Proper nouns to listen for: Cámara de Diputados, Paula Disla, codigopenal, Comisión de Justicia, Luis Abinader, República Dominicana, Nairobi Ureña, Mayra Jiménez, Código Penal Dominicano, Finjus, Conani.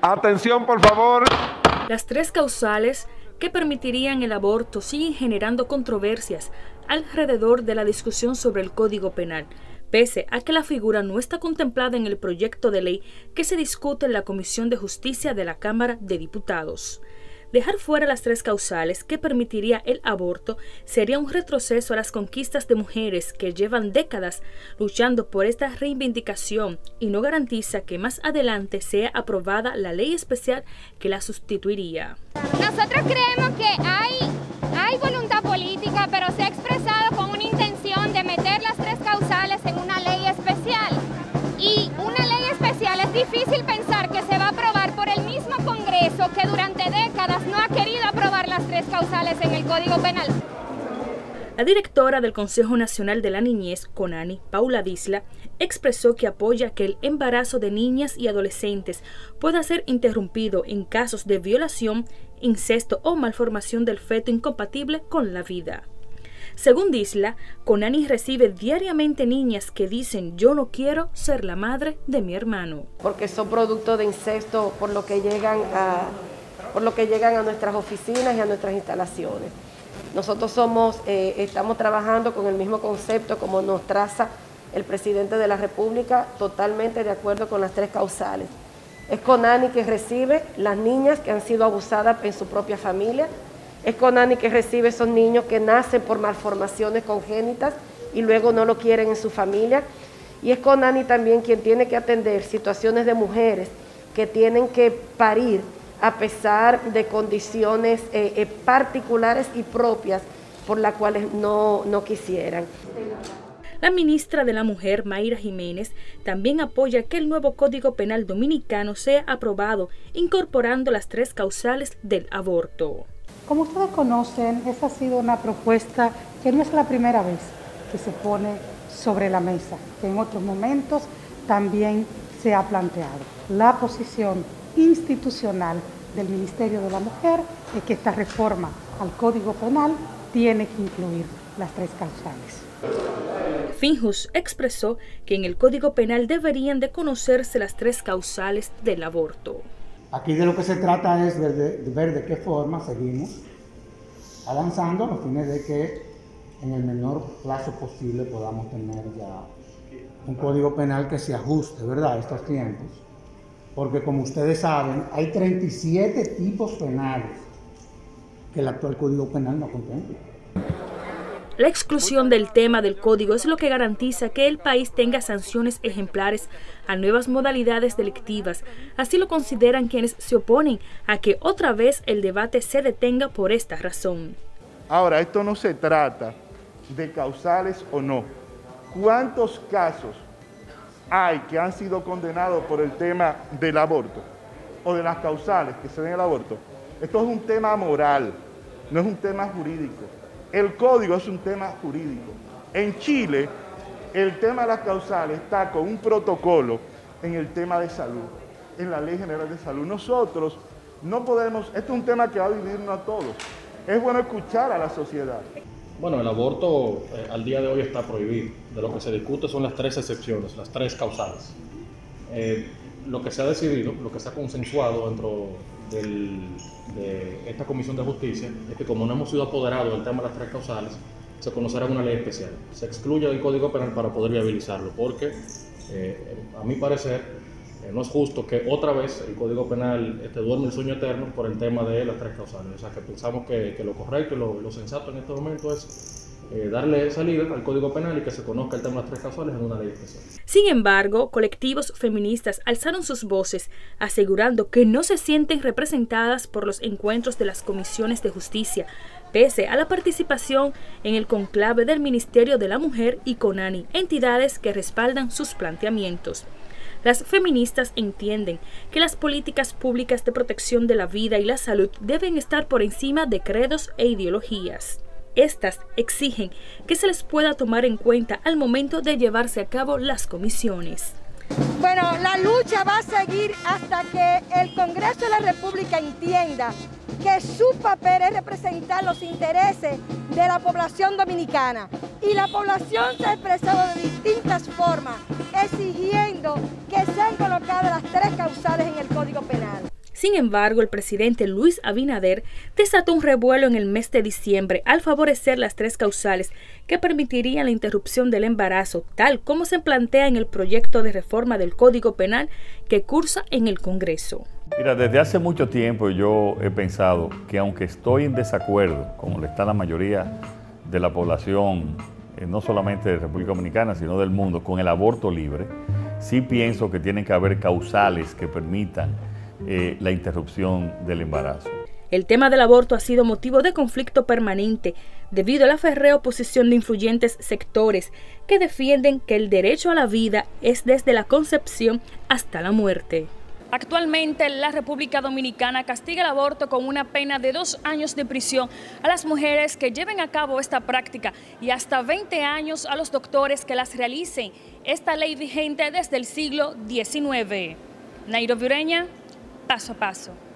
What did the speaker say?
Atención, por favor. Las tres causales que permitirían el aborto siguen generando controversias alrededor de la discusión sobre el Código Penal, pese a que la figura no está contemplada en el proyecto de ley que se discute en la Comisión de Justicia de la Cámara de Diputados. Dejar fuera las tres causales que permitiría el aborto sería un retroceso a las conquistas de mujeres que llevan décadas luchando por esta reivindicación y no garantiza que más adelante sea aprobada la ley especial que la sustituiría. Nosotros creemos que hay voluntad política, pero se ha expresado con una intención de meter las tres causales en una ley especial. Y una ley especial es difícil pensar que se va a aprobar por el mismo Congreso que durante décadas no ha querido aprobar las tres causales en el Código Penal. La directora del Consejo Nacional de la Niñez, Conani, Paula Disla, expresó que apoya que el embarazo de niñas y adolescentes pueda ser interrumpido en casos de violación, incesto o malformación del feto incompatible con la vida. Según Disla, Conani recibe diariamente niñas que dicen: yo no quiero ser la madre de mi hermano. Porque son producto de incesto por lo que llegan a nuestras oficinas y a nuestras instalaciones. Nosotros estamos trabajando con el mismo concepto como nos traza el presidente de la República, totalmente de acuerdo con las tres causales. Es Conani que recibe las niñas que han sido abusadas en su propia familia. Es Conani que recibe esos niños que nacen por malformaciones congénitas y luego no lo quieren en su familia. Y es Conani también quien tiene que atender situaciones de mujeres que tienen que parir a pesar de condiciones particulares y propias por las cuales no quisieran. La ministra de la Mujer, Mayra Jiménez, también apoya que el nuevo Código Penal Dominicano sea aprobado, incorporando las tres causales del aborto. Como ustedes conocen, esta ha sido una propuesta que no es la primera vez que se pone sobre la mesa, que en otros momentos también se ha planteado. La posición institucional del Ministerio de la Mujer es que esta reforma al Código Penal tiene que incluir las tres causales. Finjus expresó que en el Código Penal deberían de conocerse las tres causales del aborto. Aquí de lo que se trata es de ver de qué forma seguimos avanzando a fines de que en el menor plazo posible podamos tener ya un Código Penal que se ajuste, ¿verdad?, a estos tiempos. Porque como ustedes saben, hay 37 tipos penales que el actual Código Penal no contempla. La exclusión del tema del código es lo que garantiza que el país tenga sanciones ejemplares a nuevas modalidades delictivas. Así lo consideran quienes se oponen a que otra vez el debate se detenga por esta razón. Ahora, esto no se trata de causales o no. ¿Cuántos casos hay que han sido condenados por el tema del aborto o de las causales que se den el aborto? Esto es un tema moral, no es un tema jurídico. El código es un tema jurídico. En Chile, el tema de las causales está con un protocolo en el tema de salud, en la Ley General de Salud. Nosotros no podemos, esto es un tema que va a dividirnos a todos. Es bueno escuchar a la sociedad. Bueno, el aborto al día de hoy está prohibido. De lo que se discute son las tres excepciones, las tres causales. Lo que se ha decidido, lo que se ha consensuado dentro de esta Comisión de Justicia es que, como no hemos sido apoderados del tema de las tres causales, se conocerá una ley especial. Se excluye del Código Penal para poder viabilizarlo, porque a mi parecer no es justo que otra vez el Código Penal duerme el sueño eterno por el tema de las tres causales. O sea, que pensamos que lo correcto y lo sensato en este momento es darle salida al Código Penal y que se conozca el tema de las tres causales en una ley especial. Sin embargo, colectivos feministas alzaron sus voces, asegurando que no se sienten representadas por los encuentros de las comisiones de justicia, pese a la participación en el conclave del Ministerio de la Mujer y Conani, entidades que respaldan sus planteamientos. Las feministas entienden que las políticas públicas de protección de la vida y la salud deben estar por encima de credos e ideologías. Estas exigen que se les pueda tomar en cuenta al momento de llevarse a cabo las comisiones. Bueno, la lucha va a seguir hasta que el Congreso de la República entienda que su papel es representar los intereses de la población dominicana. Y la población se ha expresado de distintas formas, exigiendo que sean colocadas las tres causales en el Código Penal. Sin embargo, el presidente Luis Abinader desató un revuelo en el mes de diciembre al favorecer las tres causales que permitirían la interrupción del embarazo, tal como se plantea en el proyecto de reforma del Código Penal que cursa en el Congreso. Mira, desde hace mucho tiempo yo he pensado que aunque estoy en desacuerdo, como le está la mayoría de la población, no solamente de República Dominicana, sino del mundo, con el aborto libre, sí pienso que tienen que haber causales que permitan la interrupción del embarazo. El tema del aborto ha sido motivo de conflicto permanente debido a la férrea oposición de influyentes sectores que defienden que el derecho a la vida es desde la concepción hasta la muerte. Actualmente, la República Dominicana castiga el aborto con una pena de 2 años de prisión a las mujeres que lleven a cabo esta práctica y hasta 20 años a los doctores que las realicen. Esta ley vigente desde el siglo XIX. Nairobi Ureña, Paso a Paso.